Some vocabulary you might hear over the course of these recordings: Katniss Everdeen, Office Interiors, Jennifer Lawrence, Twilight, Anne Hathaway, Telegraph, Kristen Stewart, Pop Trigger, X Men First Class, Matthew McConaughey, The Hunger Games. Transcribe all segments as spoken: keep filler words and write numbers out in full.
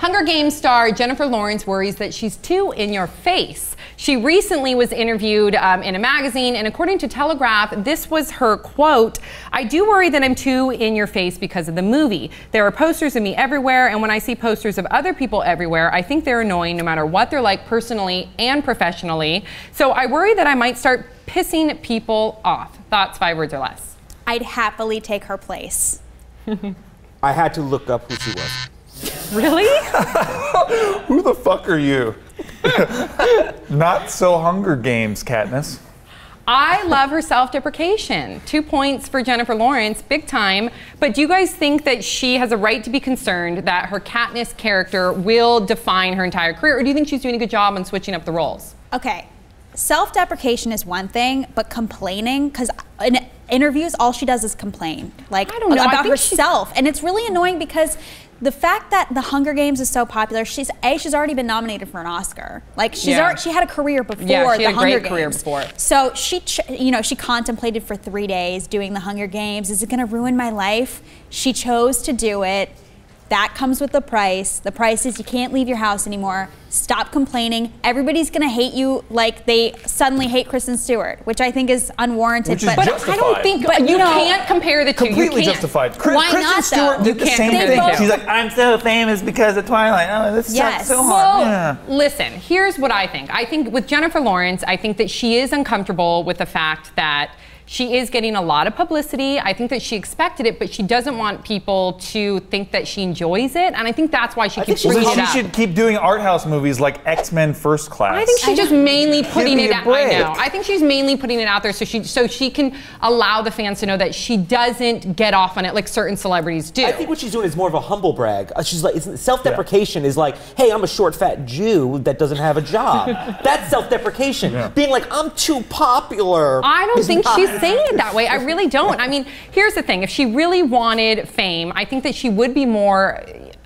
Hunger Games star Jennifer Lawrence worries that she's too in your face. She recently was interviewed um, in a magazine, and according to Telegraph, this was her quote: "I do worry that I'm too in your face because of the movie. There are posters of me everywhere, and when I see posters of other people everywhere, I think they're annoying no matter what they're like personally and professionally. So I worry that I might start pissing people off." Thoughts, five words or less. I'd happily take her place. I had to look up who she was. Really? Who the fuck are you? Not so Hunger Games, Katniss. I love her self-deprecation. Two points for Jennifer Lawrence, big time. But do you guys think that she has a right to be concerned that her Katniss character will define her entire career, or do you think she's doing a good job on switching up the roles? Okay, self-deprecation is one thing, but complaining, because in interviews, all she does is complain, like I don't know. about herself, and it's really annoying because the fact that The Hunger Games is so popular, she's a she's already been nominated for an Oscar. Like she's yeah. already, she had a career before yeah, she had the Hunger Games. a great career before. So she, you know, she contemplated for three days doing The Hunger Games. Is it going to ruin my life? She chose to do it. That comes with the price. The price is you can't leave your house anymore. Stop complaining. Everybody's going to hate you like they suddenly hate Kristen Stewart, which I think is unwarranted. Which is but justified. I don't think but you, you know, can't compare the two. Completely justified. Chris, Why Kristen not, Stewart though? did you the same thing. Both. She's like, I'm so famous because of Twilight. Oh, this yes. sucks so hard. Well, yeah. Listen, here's what I think. I think with Jennifer Lawrence, I think that she is uncomfortable with the fact that she is getting a lot of publicity. I think that she expected it, but she doesn't want people to think that she enjoys it, and I think that's why she keeps bringing it up. She should keep doing art house movies like X Men First Class. I think she's just mainly putting it out. I know. I think she's mainly putting it out there so she so she can allow the fans to know that she doesn't get off on it like certain celebrities do. I think what she's doing is more of a humble brag. She's like, self-deprecation yeah. is like, hey, I'm a short, fat Jew that doesn't have a job. That's self-deprecation. Yeah. Being like, I'm too popular. I don't think not. she's. saying it that way. I really don't. I mean, here's the thing. If she really wanted fame, I think that she would be more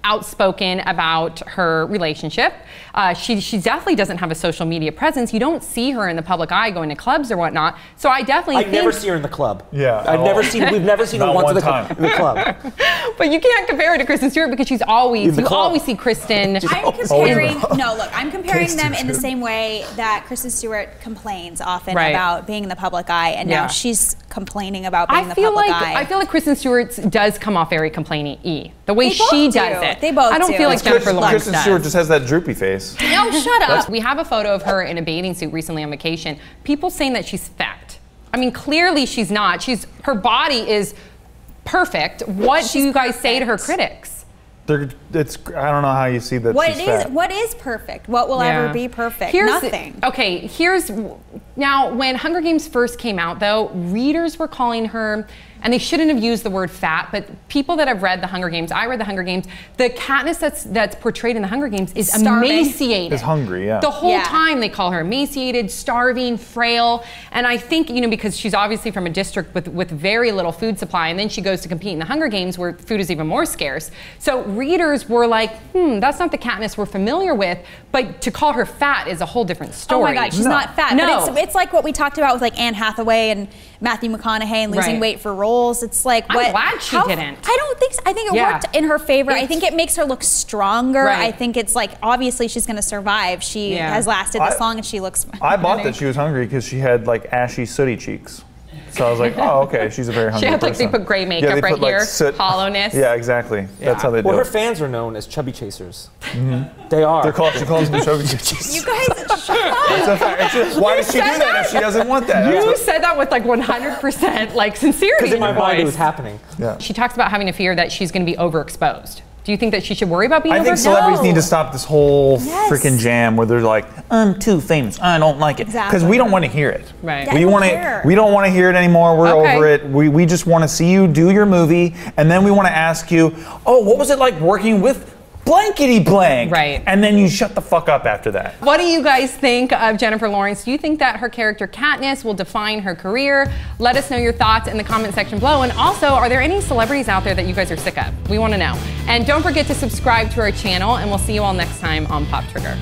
outspoken about her relationship. Uh, she, she definitely doesn't have a social media presence. You don't see her in the public eye going to clubs or whatnot. So I definitely I think never see her in the club. Yeah. I've never seen, we've never seen her once in the, in the club. But you can't compare her to Kristen Stewart because she's always, you always see Kristen. I'm comparing, no look, I'm comparing Kristen them in the same way that Kristen Stewart complains often right. about being in the public eye, and yeah. now she's complaining about being in the public like, eye. I feel like Kristen Stewart does come off very complaining-y. The way they she does do. it. They both I don't do. feel like Jennifer Lawrence Kristen does. Stewart just has that droopy face. No, shut up. We have a photo of her in a bathing suit recently on vacation. People saying that she's fat. I mean, clearly she's not. She's her body is perfect. What she's do you guys perfect. say to her critics? They're, it's I don't know how you see that. What she's is fat. what is perfect? What will yeah. ever be perfect? Here's Nothing. The, okay, here's now when Hunger Games first came out, though, readers were calling her. And they shouldn't have used the word fat, but people that have read The Hunger Games, I read The Hunger Games, the Katniss that's, that's portrayed in The Hunger Games is starving. emaciated. Is hungry, yeah. The whole yeah. time they call her emaciated, starving, frail, and I think, you know, because she's obviously from a district with, with very little food supply, and then she goes to compete in The Hunger Games where food is even more scarce. So readers were like, hmm, that's not the Katniss we're familiar with, but to call her fat is a whole different story. Oh my God, she's no. not fat. No. But it's, it's like what we talked about with like Anne Hathaway and Matthew McConaughey and losing right. weight for roles. It's like what? I'm glad she how, didn't. I don't think so. I think it yeah. worked in her favor. It's, I think it makes her look stronger. Right. I think it's like obviously she's going to survive. She yeah. has lasted I, this long, and she looks. I bought that she was hungry because she had like ashy, sooty cheeks. So I was like, oh, okay, she's a very hungry person. She had like person. they put gray makeup yeah, right put, here, like, soot. hollowness. Yeah, exactly. Yeah. That's how they do well, it. Well, her fans are known as chubby chasers. Mm-hmm. They are. They're called, she calls them chubby chasers. You guys, shut up. Just, why does she do that, that if she doesn't want that? You what, said that with like one hundred percent like sincerity. Because in my mind it was happening. Yeah. She talks about having a fear that she's going to be overexposed. Do you think that she should worry about being I think celebrities no. need to stop this whole yes. freaking jam where they're like, I'm too famous, I don't like it. Because exactly. we don't want to hear it. Right. We, wanna, we don't want to hear it anymore, we're okay. over it. We, we just want to see you do your movie, and then we want to ask you, oh, what was it like working with blankety blank? Right. And then you shut the fuck up after that. What do you guys think of Jennifer Lawrence? Do you think that her character Katniss will define her career? Let us know your thoughts in the comment section below. And also, are there any celebrities out there that you guys are sick of? We want to know. And don't forget to subscribe to our channel, and we'll see you all next time on Pop Trigger.